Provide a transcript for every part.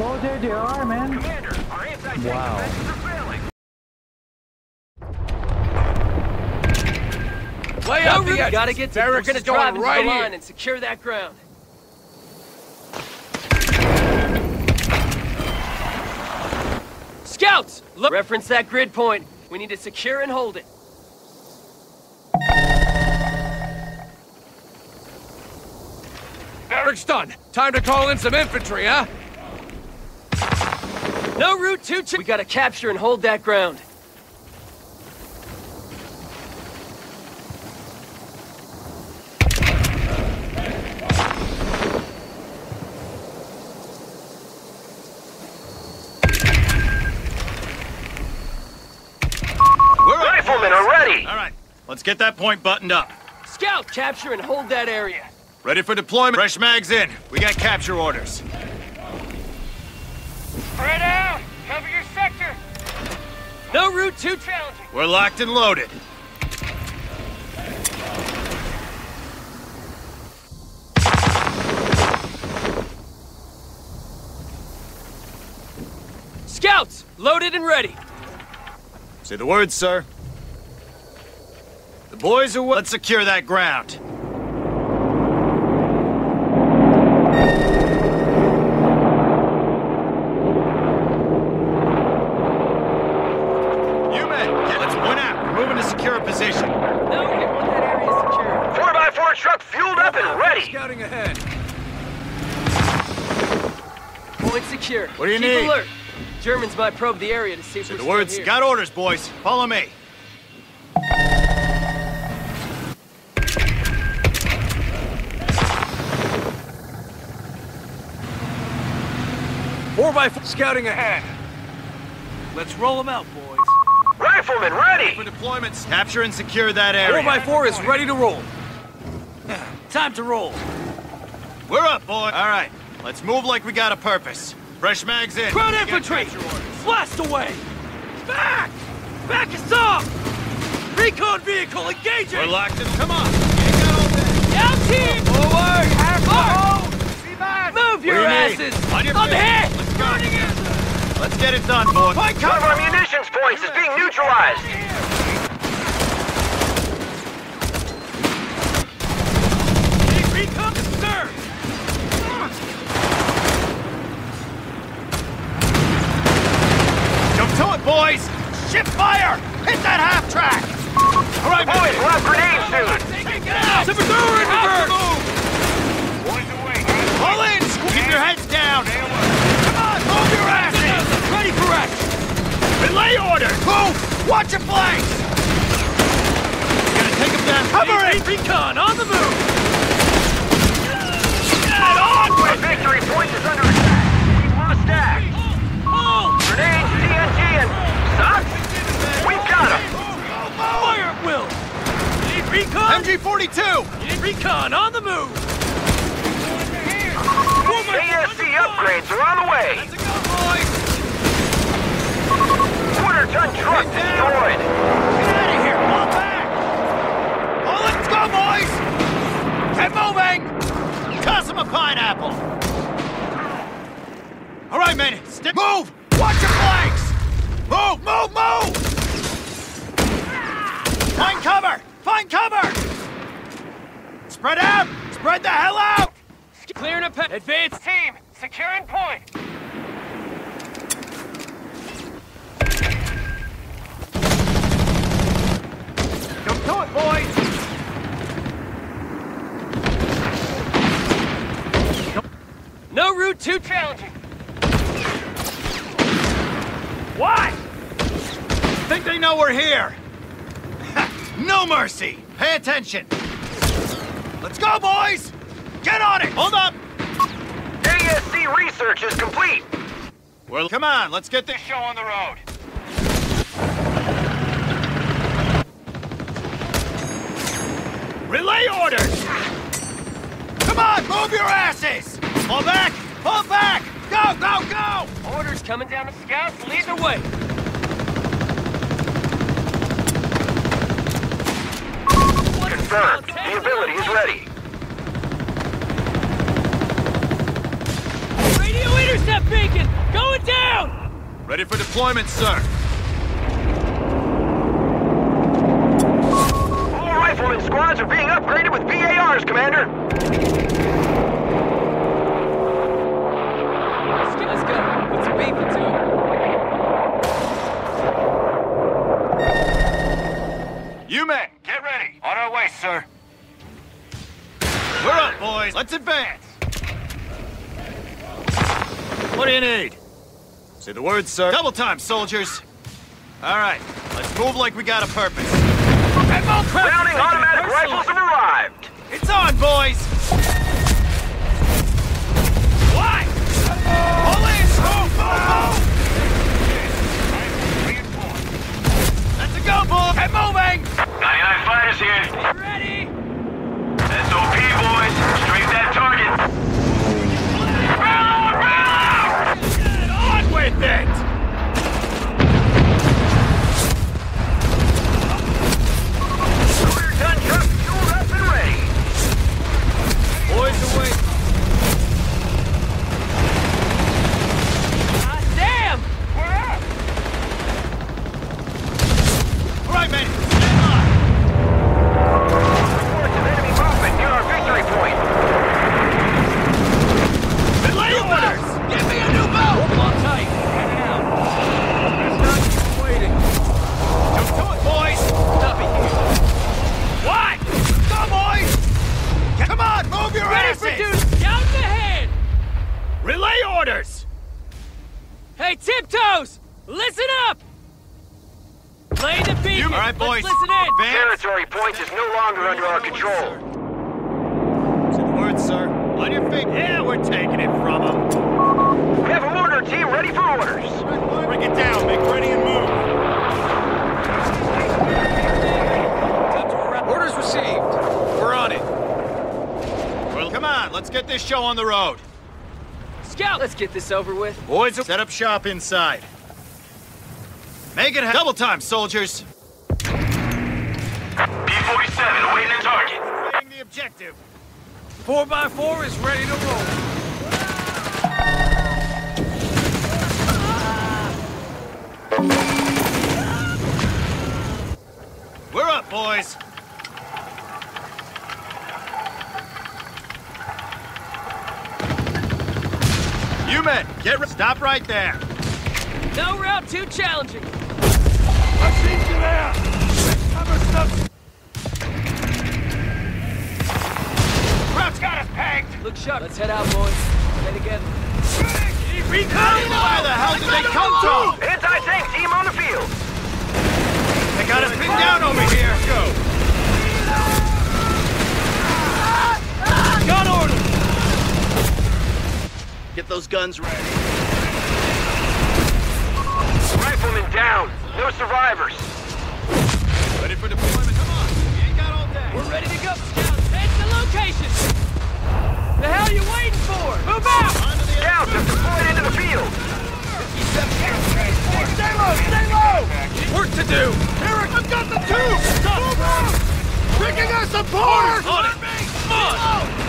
Oh, there they are, man. Commander, our anti-tank defenses are failing. Way up the edge. Gotta get to Barracks. We're gonna drive into the line and secure that ground. Scouts! Look. Reference that grid point. We need to secure and hold it. Barracks done. Time to call in some infantry, huh? No route to we gotta capture and hold that ground. Riflemen are ready! Alright, let's get that point buttoned up. Scout, capture and hold that area. Ready for deployment. Fresh mags in. We got capture orders. Spread out! Cover your sector! No route too challenging! We're locked and loaded. Scouts! Loaded and ready! Say the word, sir. The boys are... Let's secure that ground. What do you need? Keep alert. Germans might probe the area to see if we're still here. The word's got orders, boys. Follow me. Four by four. Scouting ahead. Let's roll them out, boys. Riflemen ready for deployments. Capture and secure that area. 4x4 is ready to roll. Time to roll. We're up, boys. All right. Let's move like we got a purpose. Fresh mags in. Ground infantry! Blast away! Back! Back us up! Recon vehicle engaging! We're locked in. Come on! Down team! Forward! March! Move your asses! I'm hit! Let's go! Let's get it done, boys! One of our munitions points is being neutralized! Hey, recon serve! To it, boys! Ship fire! Hit that half-track! All right, boys, we'll have grenades soon! Take it out! Super through in reverse! Boys away! Pull in! Keep your heads down! Come on, move your asses! Ready for action! Relay order! Move! Watch your flanks! Gotta take them down! Cover it! Recon on the move! Get on with it! Victory point is under attack! We must act! Grenades! Socks? We've got him! Fire at will! You need recon? MG42! You need recon on the move! ASC upgrades are on the way! That's a go, boys! Quarter-ton truck destroyed! Get out of here! Pull back! Oh, let's go, boys! Get moving! Toss him a pineapple! All right, man! Stick. Move! Watch your flanks! Move! Move! Move! Find cover! Find cover! Spread out! Spread the hell out! Clearing a path. Advance team, securing point. Don't do it, boys! No route too challenging. What? Think they know we're here. No mercy. Pay attention. Let's go, boys. Get on it. Hold up. ASC research is complete. Well, come on. Let's get this show on the road. Relay orders. Come on. Move your asses. Pull back. Pull back. Go, go, go! Orders coming down to scouts, lead the way. Confirmed. The ability is ready. Radio in! Intercept beacon! Going down! Ready for deployment, sir. All riflemen squads are being upgraded with BARs, Commander. Let's go. It's a B-42. You men, get ready. On our way, sir. We're up, boys. Let's advance. What do you need? Say the word, sir. Double time, soldiers. All right, let's move like we got a purpose. Mounting automatic rifles have arrived. It's on, boys. Why? Holy smoke! Let's go, boys. Get moving. 99 fighters here. Ready. SOP, boys. Straight that target. That. Quarter ton truck fueled up and ready. Boys away. God damn! We're up! Alright, men, stand by! Reports of enemy movement near our victory point. Midlanders! Give me a new boat! Hold on tight! Relay orders! Hey, Tiptoes! Listen up! Lay the beacon! All right, boys. Let's listen in! Territory points is no longer under our control. Say the word, sir. On your feet. Yeah, we're taking it from them. We have an order team ready for orders. Break it down. Make ready and move. Orders received. We're on it. Well, come on. Let's get this show on the road. Scout. Let's get this over with. Boys, set up shop inside. Make it double time, soldiers. B-47 awaiting the target. Awaiting the objective. 4x4 is ready to roll. We're up, boys. You men, get ready. Stop right there. No route too challenging. I see you there. Cover stuff. Route's got us pegged. Look sharp. Let's head out, boys. Head again. Where the hell did they come from? Anti-tank team on the field. They got us pinned down over here. Let's go. Gun order. Get those guns ready. Riflemen down. No survivors. Ready for deployment. Come on. We ain't got all day. We're ready to go. Scouts, head to location. The hell are you waiting for? Move out. Scouts have deployed into the field. Stay low. Stay low. Work to do. Eric, I've got the tube. Move out. Picking us apart. On it. Come on.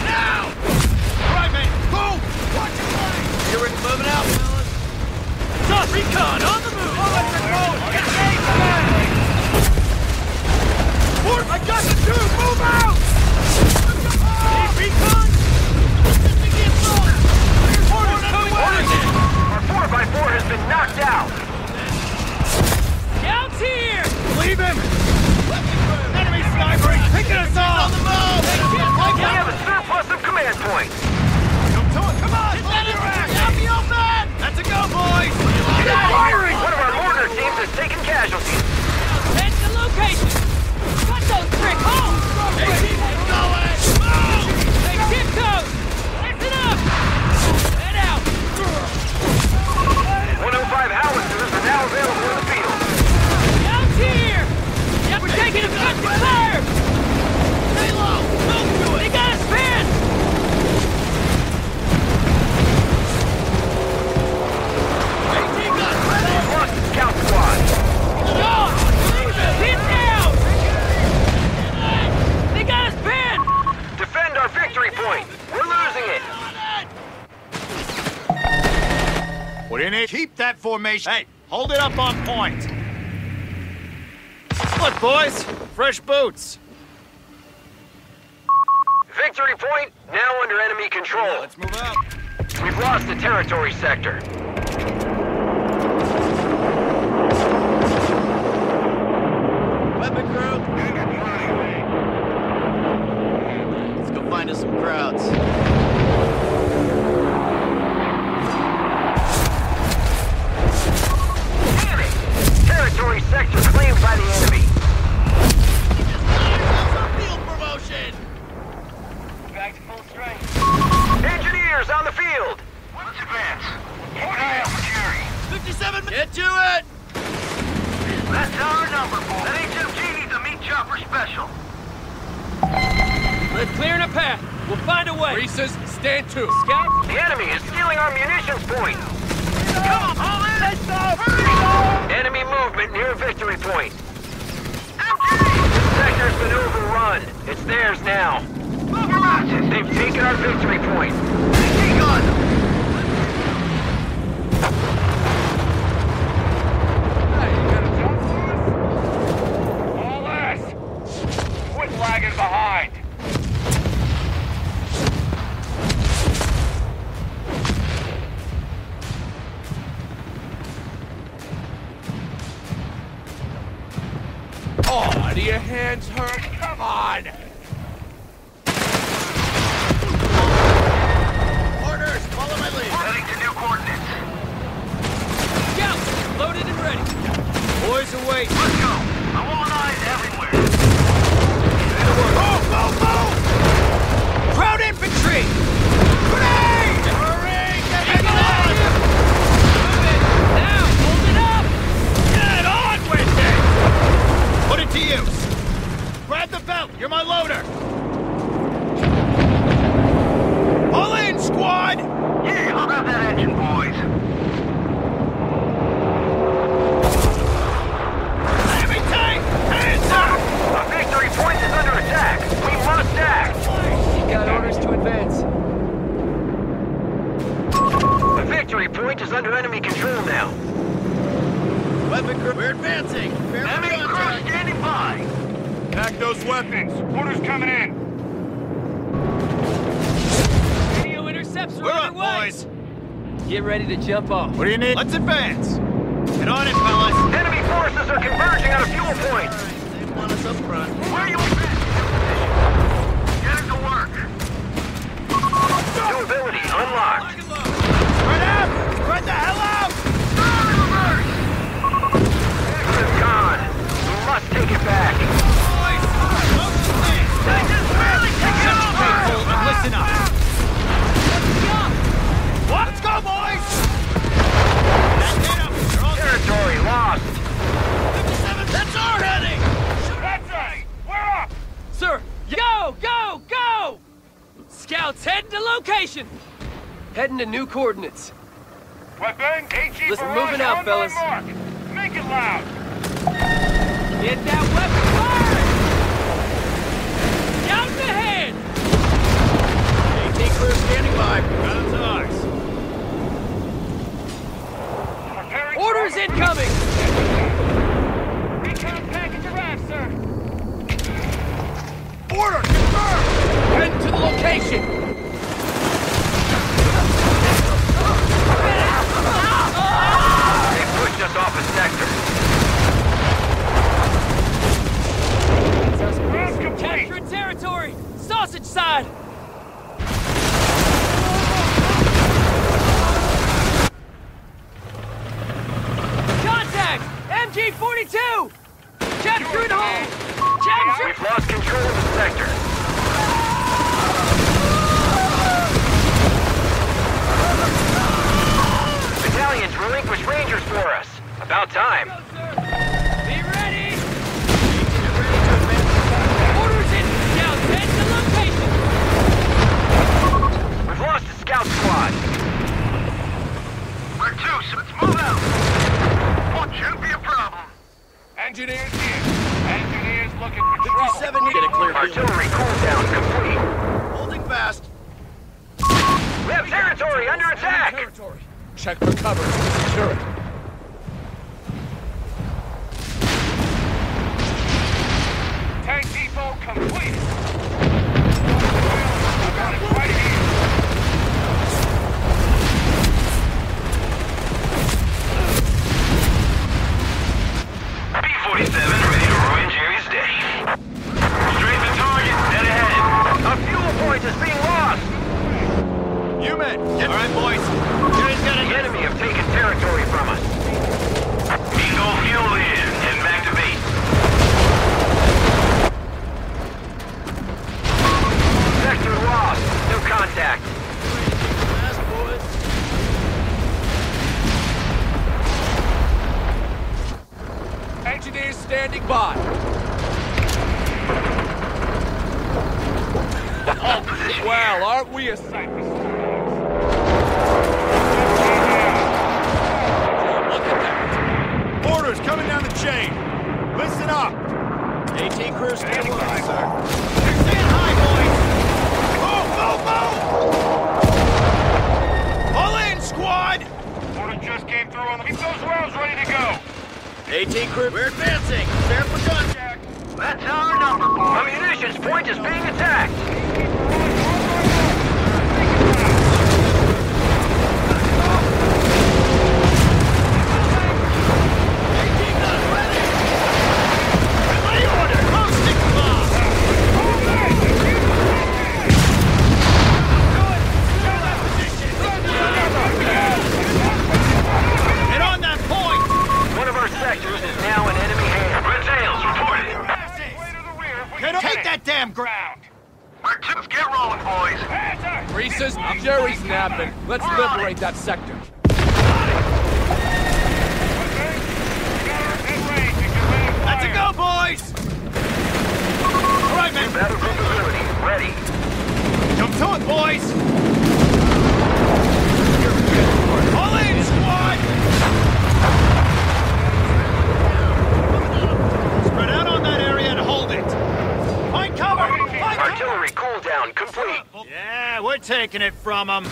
Now. All right, man. Boom. Here we're moving out, fellas. Stop recon on the move. Electric mode. Get eight, man. Fort, I got the two. Move out. Need recon. Assisting the assault. Orders coming. Orders in. Our 4x4 has been knocked out. Down's here. Leave him. Enemy sniper picking us off. On the move. We have a surplus of command points. Come on! That's a go, boys! Firing! One of our mortar teams has taken casualties. Head to location! Cut those trick holes! it. Keep that formation. Hey, hold it up on point. Look, boys, fresh boots. Victory point now under enemy control. Yeah, let's move out. We've lost the territory sector. Weapon group. Let's go find us some crowds. Territory sector claimed by the enemy. You just landed us a field promotion! Back to full strength. Engineers on the field! Let's advance. Keep an eye out for Jerry. 57 minutes! Get to it! That's our number, boys. That HMG needs a meat chopper special. Let's clear in a path. We'll find a way. Reese's, stand to. Scout? The enemy is stealing our munitions point. Come on, hold it! Let's go! Hurry! Enemy movement near victory point. The sector's been overrun. It's theirs now. They've taken our victory point. Take on them. Hey, you got a job for us? All us. Quit lagging behind. Oh, do your hands hurt? Come on! Orders! Follow my lead! Heading to new coordinates! Scout! Loaded and ready! Boys awake! Let's go! I want eyes everywhere! Move! Move! Move! Crowd infantry! Grenade! Hurry! Get on! Move it! Now! Hold it up! Get on with it! Put it to use! Grab the belt! You're my loader! All in, squad! Yeah, I'll grab that engine, boys! Enemy tank! Hands up! Our victory point is under attack! We must act! You got orders to advance. The victory point is under enemy control now. Weapon crew, we're advancing! Enemy crew standing by! Pack those weapons! Orders coming in! Radio intercepts are underway! Boys! Get ready to jump off. What do you need? Let's advance! Get on it, fellas! Enemy forces are converging on a fuel point! Right, they want us up front. Where do you advance? Get it to work! New ability unlocked! Spread out! Spread the hell out! Let's take it back. Boys, they just barely take it over. Listen up. Let's go, boys. Territory lost. 57. That's our heading. That's right. We're up, sir. Go, go, go. Scouts heading to location. Heading to new coordinates. Weapon. Listen, moving out, fellas. Make it loud. Get that weapon fired! Out the head! AT crew standing by. Guns ours. Orders incoming! Recon package arrived, sir. Order confirmed! Head to the location! They pushed us off a sector. Captured territory! Sausage side! Contact! MG42! Captured home! Captured! We've lost control of the sector. Battalions relinquish Rangers for us. About time. Scout squad. We're two, so let's move out. Won't you be a problem? Engineers here. Engineers looking for trouble. 57 need a clear artillery cooldown complete. Holding fast. We have territory under attack. Check for cover. turret. Tank depot complete. I got it right here. B-47 ready to ruin Jerry's day. Straight to target, dead ahead. Our fuel point is being lost. You men, get right, boys. The enemy have taken territory from us. Eagle fuel in and back to base. Sector lost. No contact. Engineers standing by. All position. Well, aren't we a sight for sight? Coming down the chain. Listen up. 18 crew standing by, sir. Stand high, boys. Move, move, move. All in, squad. Order just came through on the. Keep those rounds ready to go. 18 crew. We're advancing. Stand for contact. That's our number, boys. Ammunition's point is being attacked. Jerry's napping. Let's liberate that sector. Let's go, boys! All right, man. Battle group facility ready. Jump to it, boys! All in, squad! Spread out on that area and hold it. Find cover! Find artillery cooldown complete. Yeah, we're taking it from them.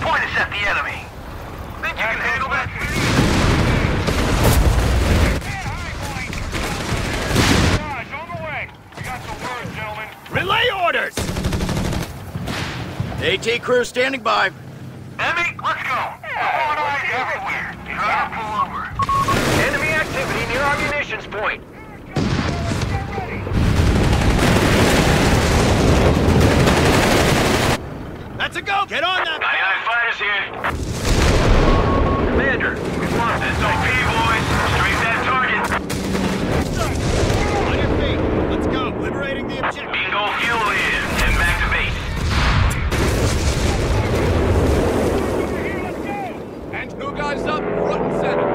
Point us at the enemy. Think you can handle that? Dodge on the way. We got the word, gentlemen. Relay orders. AT crew standing by. Emmy, let's go. All eyes everywhere. Try to pull over. Enemy activity near our munitions point. That's a go! Get on that! Aye, fighters here! Commander, we've lost it. SOP, boys! Straight that target! On your feet! Let's go! Liberating the objective! Eagle fuel in and back to base. Over here, let's go! And two guys up, front and center.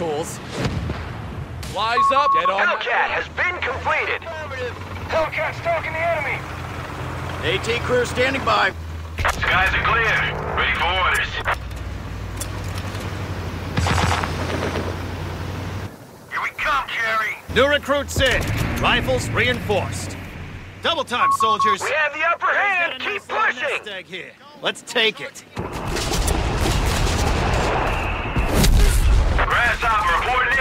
Tools. Flies up. Dead on. Hellcat has been completed. Hellcat stalking the enemy. AT crew standing by. Skies are clear. Ready for orders. Here we come, Jerry. New recruits in. Rifles reinforced. Double time, soldiers. We have the upper hand. Keep pushing. Here. Let's take it. Grasshopper reporting in.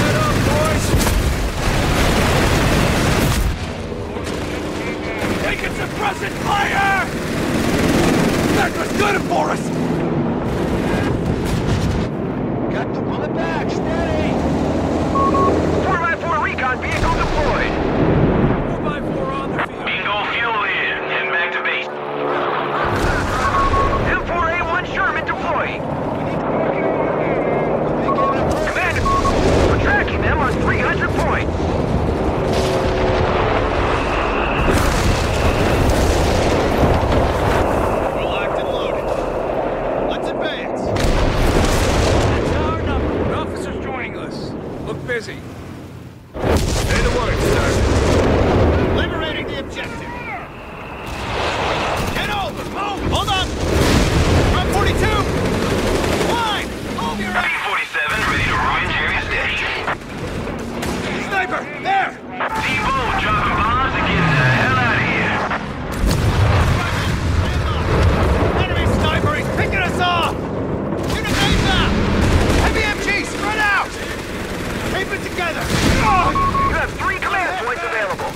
Get up, boys. They can suppress it, fire! got it for us! Got the bullet back, steady! 4x4 recon vehicle deployed! 4x4 on the field. Eagle fuel in, heading back to base. M4A1 Sherman deployed! Commander, we're tracking them on 300 points! Busy. Say the word, sir. Liberating the objective. Get over! Move! Hold on! From 42! Line! Move your ass! B-47 ready to ruin Jerry's day. Sniper! There! D-Bow dropping bombs and getting the hell out of here. Enemy sniper! He's picking us off! Unit ASAP! Heavy MG! Spread out! Keep it together! Oh, you have 3 command points available.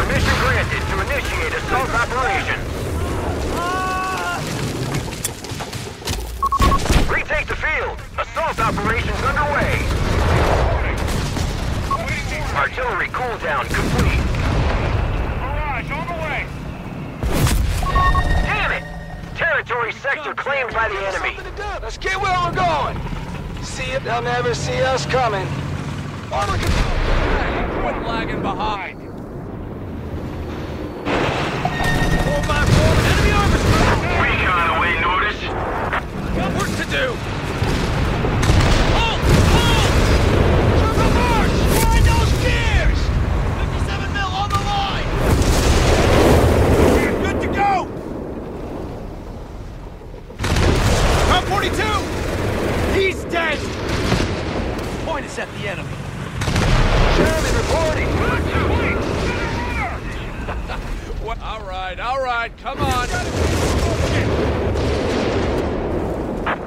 Permission granted to initiate assault operation. Retake the field. Assault operations underway. Artillery cooldown complete. Barrage on the way. Damn it! Territory sector claimed by the enemy. Let's get where we're going. See it, they'll never see us coming. Quit lagging behind. 4x4, enemy armor. Recon away, notice. Got work to do. Halt! Halt! Triple march! Grind those gears! 57 mil on the line! We're good to go! Round 42! He's dead! Point us at the enemy. Sherman reporting! Well, all right, come on!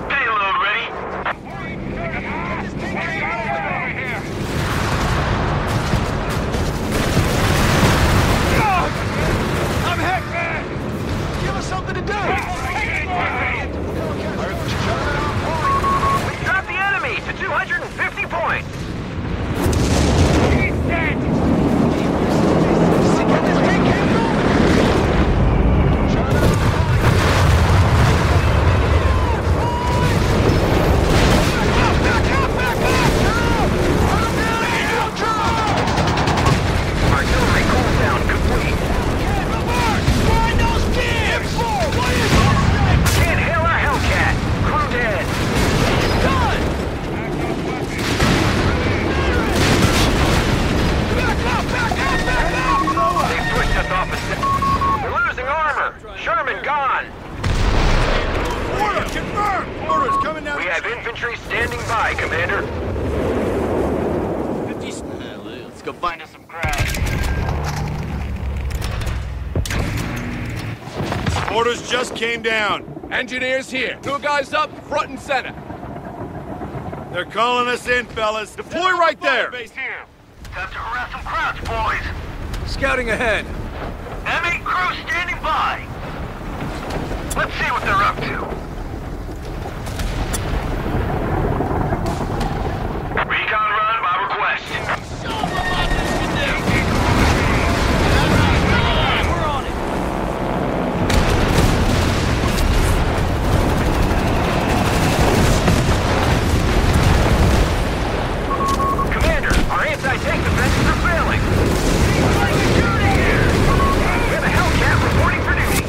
Payload ready! Get this thing over here! I'm hit! Give us something to do! Earth 250 points! He's dead! Get this thing moving! Back up! Artillery cooldown complete! Can't reverse! Grind those gears! What is this? Can't hail our Hellcat! Crew dead! It's done! Back up! They pushed us off a step. We're losing armor! Sherman gone! Order! Confirmed! Orders coming down! We have infantry standing by, Commander. Let's go find us some crabs. Orders just came down. Engineers here. 2 guys up, front and center. They're calling us in, fellas. Deploy right there! Got to harass some crowds, boys. Scouting ahead. M8 crew standing by. Let's see what they're up to. Recon run by request. Show them what this can do. We're on it. Commander, our anti-tank defenses are failing. We have a Hellcat reporting for duty.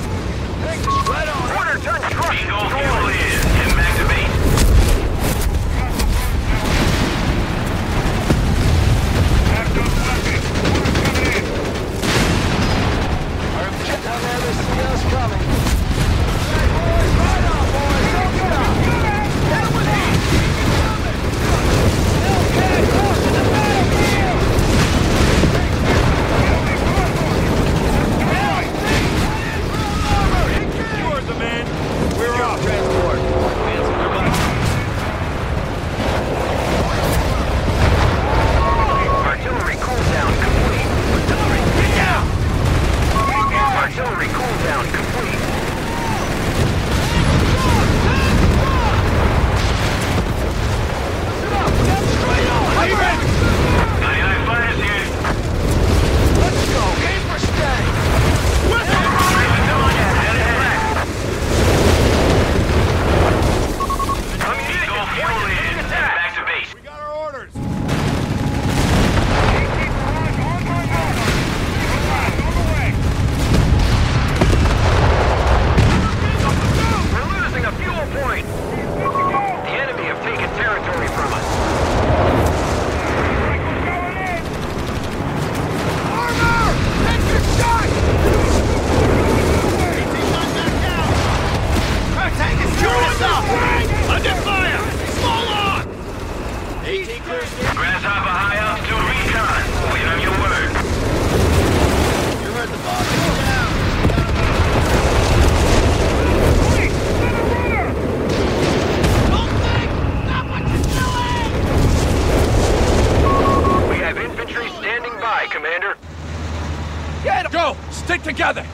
Order done, truck. Stick together!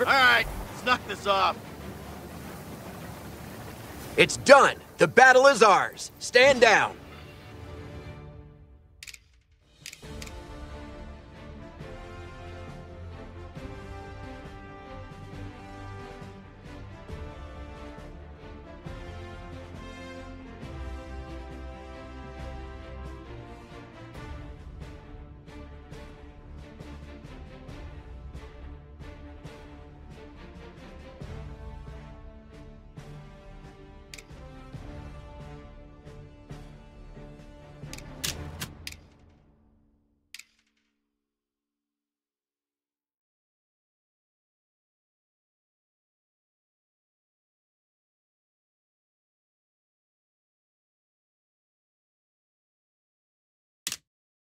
Alright, let's knock this off. It's done. The battle is ours. Stand down.